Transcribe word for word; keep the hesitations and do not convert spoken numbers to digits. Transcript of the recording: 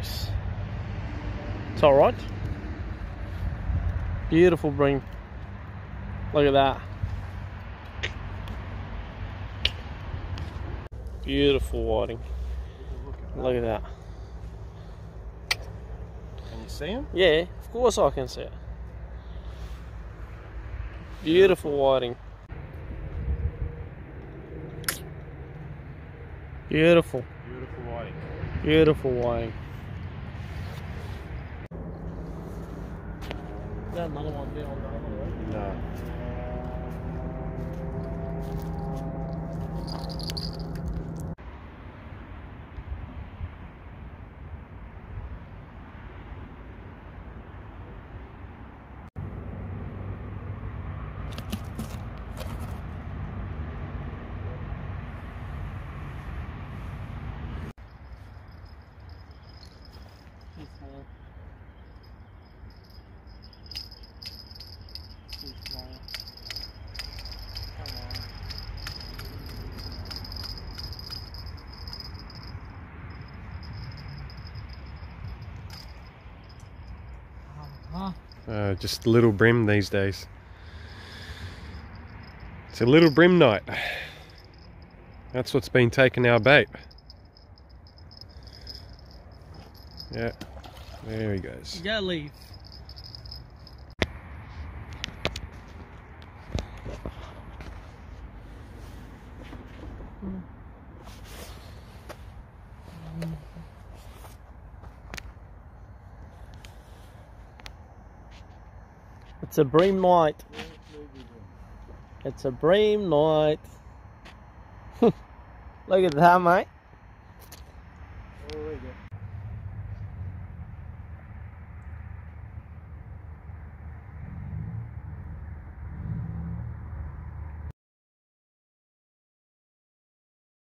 nice. It's all right. Beautiful bream. Look at that. Beautiful whiting. Look at that. Can you see him? Yeah, of course I can see it. Beautiful whiting. Beautiful. Beautiful whiting. Beautiful whiting. Is that another one there on the other one? No. Uh, just little bream these days. It's a little bream night. That's what's been taking our bait. Yeah, there he goes. You gotta leave. It's a bream night. It's a bream night. Look at that, mate.